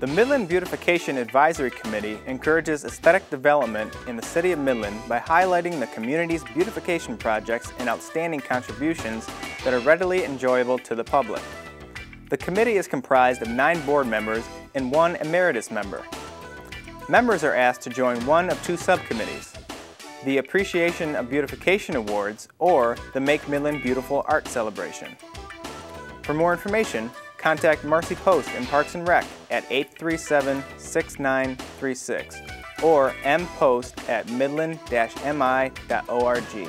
The Midland Beautification Advisory Committee encourages aesthetic development in the City of Midland by highlighting the community's beautification projects and outstanding contributions that are readily enjoyable to the public. The committee is comprised of 9 board members and 1 emeritus member. Members are asked to join one of 2 subcommittees, the Appreciation of Beautification Awards or the Make Midland Beautiful Art Celebration. For more information, contact Marcy Post in Parks and Rec at 837-6936 or mpost@midland-mi.org.